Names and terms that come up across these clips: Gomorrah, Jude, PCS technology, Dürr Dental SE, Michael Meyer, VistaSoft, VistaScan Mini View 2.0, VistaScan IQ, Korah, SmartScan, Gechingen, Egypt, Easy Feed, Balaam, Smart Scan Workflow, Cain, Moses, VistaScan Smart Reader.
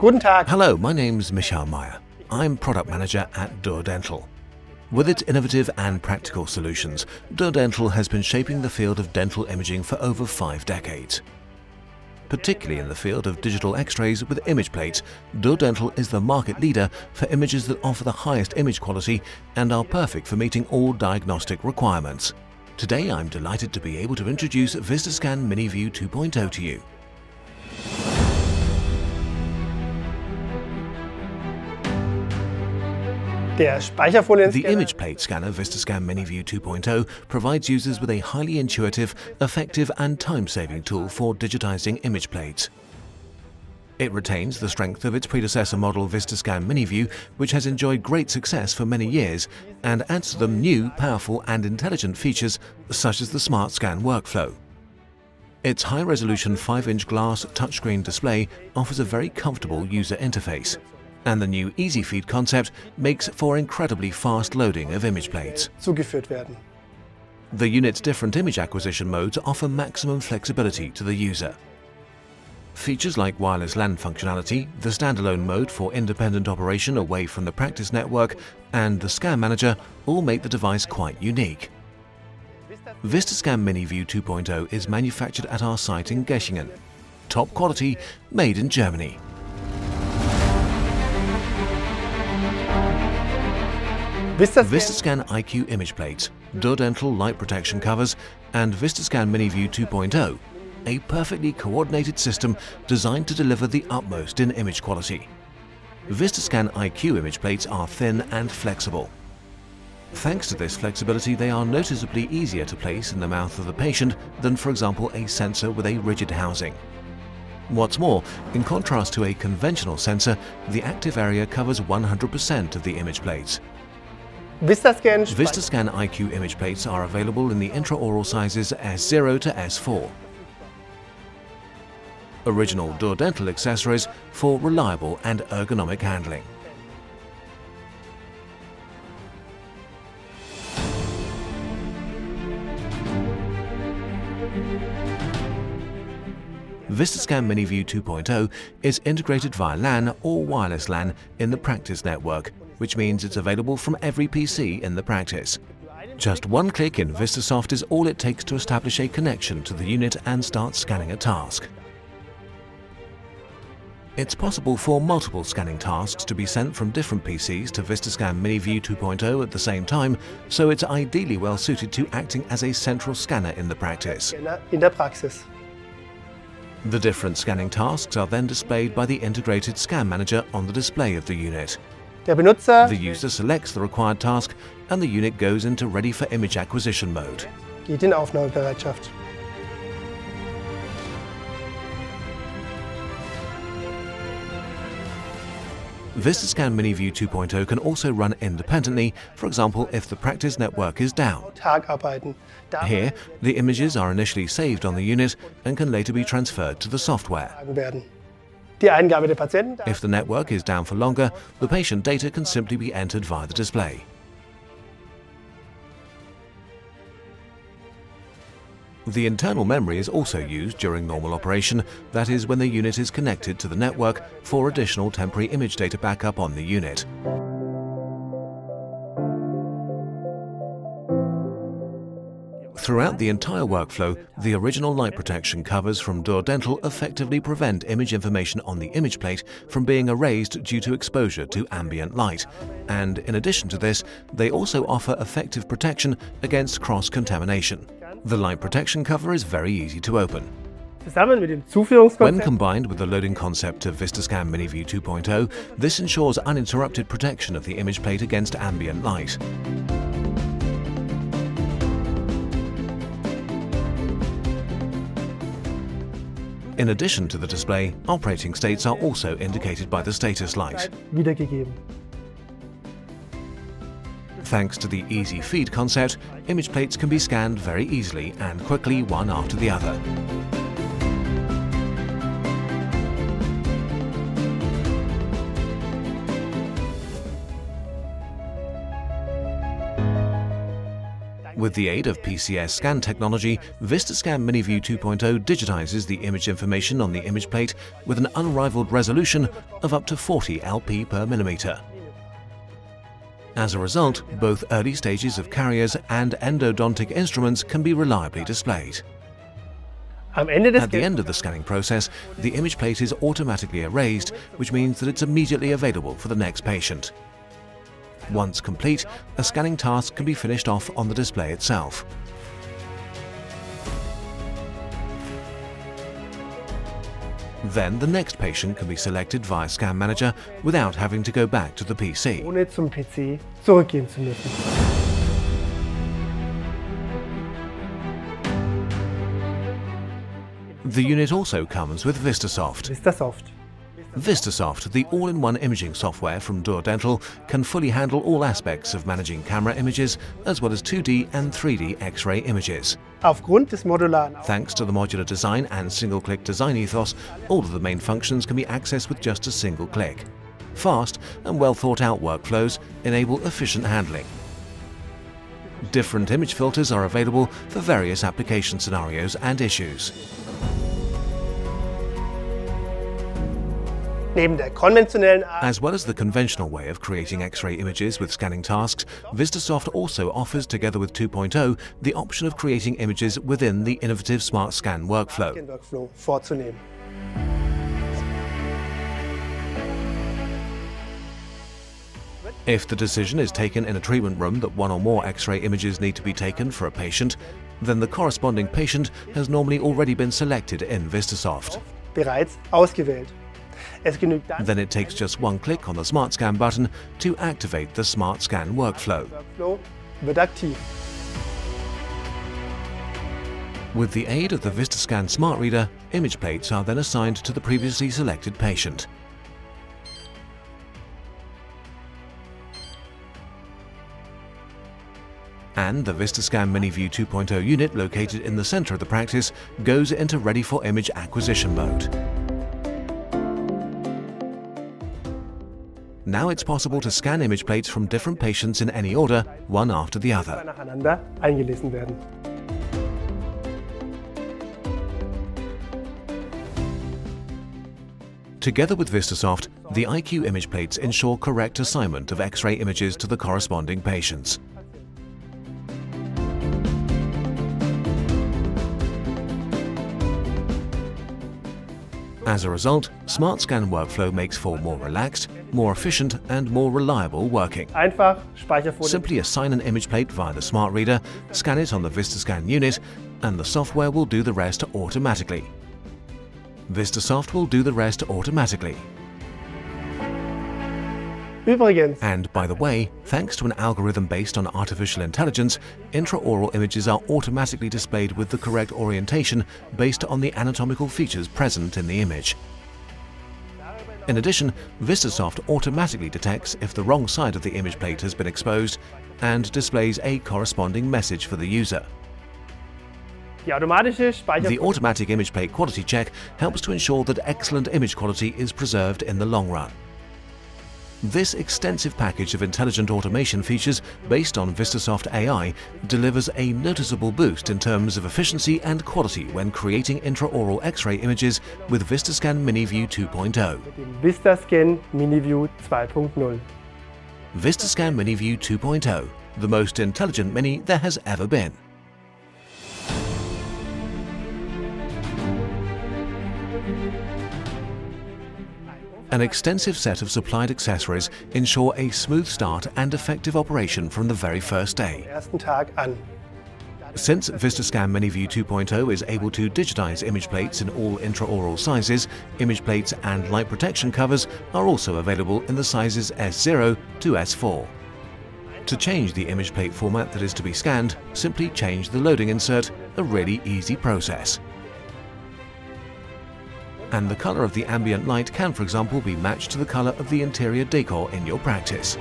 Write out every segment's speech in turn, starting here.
Guten Tag. Hello, my name's Michael Meyer. I'm product manager at Dürr Dental. With its innovative and practical solutions, Dürr Dental has been shaping the field of dental imaging for over 5 decades. Particularly in the field of digital X-rays with image plates, Dürr Dental is the market leader for images that offer the highest image quality and are perfect for meeting all diagnostic requirements. Today I'm delighted to be able to introduce VistaScan Mini View 2.0 to you. The image plate scanner VistaScan Mini View 2.0 provides users with a highly intuitive, effective and time-saving tool for digitizing image plates. It retains the strength of its predecessor model VistaScan Mini View, which has enjoyed great success for many years, and adds to them new, powerful and intelligent features such as the Smart Scan Workflow. Its high-resolution 5-inch glass touchscreen display offers a very comfortable user interface. And the new Easy Feed concept makes for incredibly fast loading of image plates. The unit's different image acquisition modes offer maximum flexibility to the user. Features like wireless LAN functionality, the standalone mode for independent operation away from the practice network, and the scan manager all make the device quite unique. VistaScan Mini View 2.0 is manufactured at our site in Gechingen. Top quality, made in Germany. VistaScan IQ image plates, Dürr Dental light protection covers and VistaScan Mini View 2.0, a perfectly coordinated system designed to deliver the utmost in image quality. VistaScan IQ image plates are thin and flexible. Thanks to this flexibility, they are noticeably easier to place in the mouth of the patient than, for example, a sensor with a rigid housing. What's more, in contrast to a conventional sensor, the active area covers 100% of the image plates. VistaScan IQ image plates are available in the intraoral sizes S0 to S4. Original Dürr Dental accessories for reliable and ergonomic handling. VistaScan Mini View 2.0 is integrated via LAN or wireless LAN in the practice network, which means it's available from every PC in the practice. Just one click in VistaSoft is all it takes to establish a connection to the unit and start scanning a task. It's possible for multiple scanning tasks to be sent from different PCs to VistaScan Mini View 2.0 at the same time, so it's ideally well suited to acting as a central scanner in the practice. The different scanning tasks are then displayed by the integrated scan manager on the display of the unit. The user selects the required task and the unit goes into ready for image acquisition mode. VistaScan Mini View 2.0 can also run independently, for example if the practice network is down. Here, the images are initially saved on the unit and can later be transferred to the software. If the network is down for longer, the patient data can simply be entered via the display. The internal memory is also used during normal operation, that is when the unit is connected to the network, for additional temporary image data backup on the unit. Throughout the entire workflow, the original light protection covers from Dürr Dental effectively prevent image information on the image plate from being erased due to exposure to ambient light. And in addition to this, they also offer effective protection against cross-contamination. The light protection cover is very easy to open. When combined with the loading concept of VistaScan Mini View 2.0, this ensures uninterrupted protection of the image plate against ambient light. In addition to the display, operating states are also indicated by the status light. Thanks to the Easy Feed concept, image plates can be scanned very easily and quickly one after the other. With the aid of PCS scan technology, VistaScan Mini View 2.0 digitizes the image information on the image plate with an unrivaled resolution of up to 40 LP per millimeter. As a result, both early stages of caries and endodontic instruments can be reliably displayed. At the end of the scanning process, the image plate is automatically erased, which means that it's immediately available for the next patient. Once complete, a scanning task can be finished off on the display itself. Then the next patient can be selected via Scan Manager without having to go back to the PC. Ohne zum PC zurückgehen zu müssen. The unit also comes with VistaSoft. VistaSoft, the all-in-one imaging software from Dürr Dental, can fully handle all aspects of managing camera images as well as 2D and 3D X-ray images. Thanks to the modular design and single-click design ethos, all of the main functions can be accessed with just a single click. Fast and well-thought-out workflows enable efficient handling. Different image filters are available for various application scenarios and issues. As well as the conventional way of creating X-ray images with scanning tasks, VistaSoft also offers, together with 2.0, the option of creating images within the innovative Smart Scan Workflow. If the decision is taken in a treatment room that one or more X-ray images need to be taken for a patient, then the corresponding patient has normally already been selected in VistaSoft. Then it takes just one click on the Smart Scan button to activate the Smart Scan Workflow. With the aid of the VistaScan Smart Reader, image plates are then assigned to the previously selected patient. And the VistaScan Mini View 2.0 unit, located in the center of the practice, goes into ready for image acquisition mode. Now it's possible to scan image plates from different patients in any order, one after the other. Together with VistaSoft, the IQ image plates ensure correct assignment of X-ray images to the corresponding patients. As a result, Smart Scan Workflow makes for more relaxed, more efficient and more reliable working. Simply assign an image plate via the Smart Reader, scan it on the VistaScan unit, and the software will do the rest automatically. VistaSoft will do the rest automatically. And by the way, thanks to an algorithm based on artificial intelligence, intraoral images are automatically displayed with the correct orientation based on the anatomical features present in the image. In addition, VistaSoft automatically detects if the wrong side of the image plate has been exposed and displays a corresponding message for the user. The automatic image plate quality check helps to ensure that excellent image quality is preserved in the long run. This extensive package of intelligent automation features based on VistaSoft AI delivers a noticeable boost in terms of efficiency and quality when creating intraoral X-ray images with VistaScan Mini View 2.0. VistaScan Mini View 2.0, the most intelligent mini there has ever been. An extensive set of supplied accessories ensure a smooth start and effective operation from the very first day. Since VistaScan Mini View 2.0 is able to digitize image plates in all intraoral sizes, image plates and light protection covers are also available in the sizes S0 to S4. To change the image plate format that is to be scanned, simply change the loading insert, a really easy process. And the color of the ambient light can, for example, be matched to the color of the interior decor in your practice.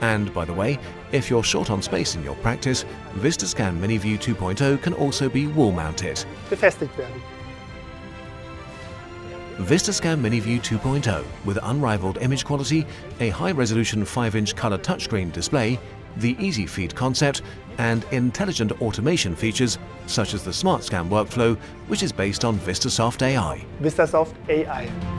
And by the way, if you're short on space in your practice, VistaScan Mini View 2.0 can also be wall-mounted. VistaScan Mini View 2.0 with unrivaled image quality, a high-resolution 5-inch color touchscreen display, the Easy Feed concept, and intelligent automation features such as the Smart Scan Workflow, which is based on VistaSoft AI. VistaSoft AI.